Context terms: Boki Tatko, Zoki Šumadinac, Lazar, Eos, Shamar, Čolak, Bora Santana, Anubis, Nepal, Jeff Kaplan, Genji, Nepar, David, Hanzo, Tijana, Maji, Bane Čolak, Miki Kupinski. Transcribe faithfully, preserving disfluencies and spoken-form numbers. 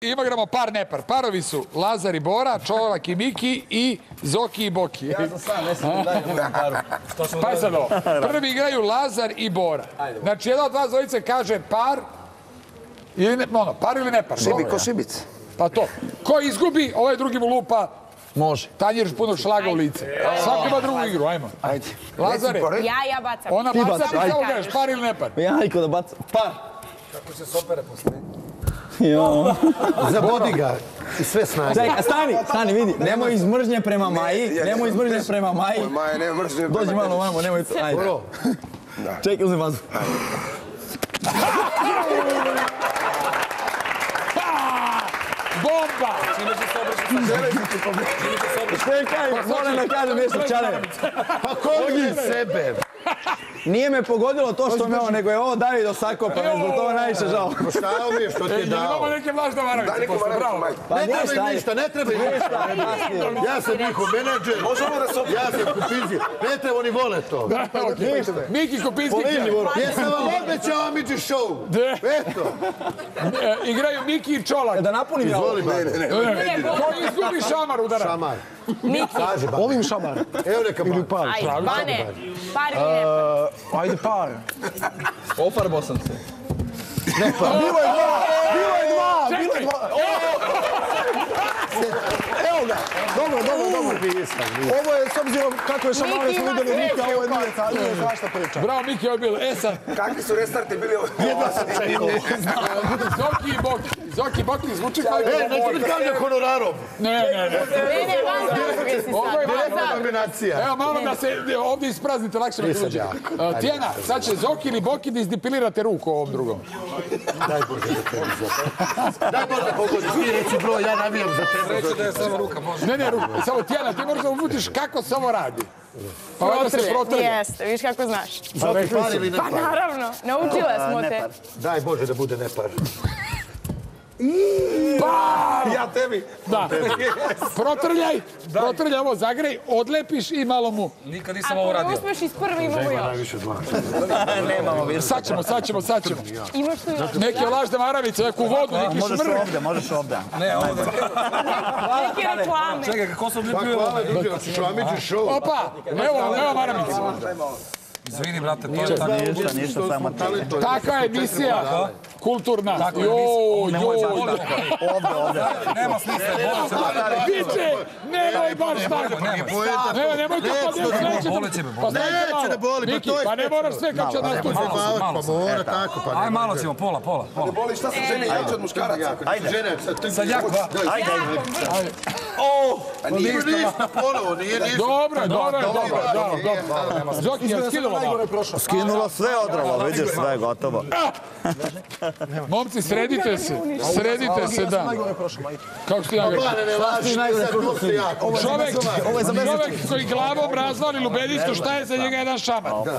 Imamo par nepar. Parovi su Lazar i Bora, Čolak i Miki i Zoki i Boki. Ja sam sam, ne sam dalje budem paru. Pa je sad ovo. Prvi igraju Lazar i Bora. Znači, jedna od vas dvojice kaže par ili nepar. Šibi ko šibic. Pa to. Ko izgubi, ovaj drugi mu lupa. Može. Tanjir puno šlaga u lice. Svaki ima drugu igru, ajmo. Ajde. Lazare. Ja, ja bacam. Ona baca, ti samo kažeš par ili nepar. Ja, ajko da bacam. Par. Kako se sopere poslije? Zabodi ga i sve snage. Čekaj, stani, stani, vidi. Nemoj iz mržnje prema Maji, nemoj iz mržnje prema Maji. Dođi malo vamo, nemoj to, ajde. Čekaj, uzem vazu. Bomba! Čime će se obrišiti sa žele, čime će se obrišiti. Čekaj, moram da kažem nešto čale. Pa kogi sebe. Nije me pogodilo to što me ovo, nego je ovo David osako, pa me zbog toga najviše žao. Poštao mi je što ti je dao. Imamo neke vlažne varavice, posle, bravo. Ne treba ništa, ne treba ništa. Ja sam njihov menadžer, ja sam Kupinski, ne treba oni vole to. Miki Kupinski. Jesam vam obećao Miki show. Eto. Igraju Miki i Čolak. Da napunim ja ovo. Ko izgubi Shamar udara? Shamar. Ovim Shamar. Evo neka par. Ajde, Bane, par ili nepar. Ajde par. Ofarbo sam se. Nepar. Bilo je dva! Bilo je dva! Bilo je dva! Evo ga! Dobro, dobro, dobro. Ovo je, s obzirom kako je Šamare smo videli Miki, ovo je nije zašta priča. Bravo, Miki, ovo je bilo. E sad. Kakvi su restarti bili ovo? Jedva sam čekao. Zoki i Boki. Zoki i Boki zvuči kao i Boki. E, neću biti kao je honorarom. Ne, ne, ne. Ovo je velika kombinacija. Evo, malo da se ovdje ispraznite, lakše me uđe. Tijana, sad će Zoki ili Boki da izdipilirate ruku ovom drugom. Daj Bože da te izopet. Daj Bože da pogodi. Svi reći broj, ja navijam za tebe. Reći da je samo ruka može. Ne, ne, ruka. Samo Tijana, ti moraš da uvutiš kako samo radi. Pa ovo se protrlje. Jeste, viš kako znaš. Pa naravno, naučile smo te. Daj Bože da bude nepar. Par! Ja tebi. Da. Protrljaj, protrljaj ovo, zagrej, odlepiš i malo mu. Nikad nisam ovo radio. Ako ne uspeš iz prve imamo još. Nemamo više. Sad ćemo, sad ćemo, sad ćemo. Imaš tu još. Neke lažne maravice, neku vodu, neki šmrk. Možeš ovdje, možeš ovdje. Ne, ovdje. Neke reklame. Čekaj, kako se odlipljuje ovo? Opa, evo, evo maravice. Izvini, brate, to je ta ništa, ništa samo tebe. Taka je emisija kulturna. Joj, joj. Ovdje, ovdje. Nema smisla. Biće, nemoj baš tako. Nemoj, nemoj to pa djeti, neće da... Neće da boli, pa to je... Pa ne moraš sve kako će nas tuđe. Malo sam, malo sam. Ajde, malo ćemo, pola, pola. Ne boli, šta sam žene jače od muškaraca? Ajde. Sa ljakom. Ajde. O, nije ništa ponovo, nije ništa. Dobro, dobro, dobro. Zoki, je skidalo? Skinula sve odrava, vidiš, sve je gotovo. Momci, sredite se, sredite se, da. Kako ste ja rekao? Čovek koji glavom razvali lubenicu, šta je za njega jedan Shamar?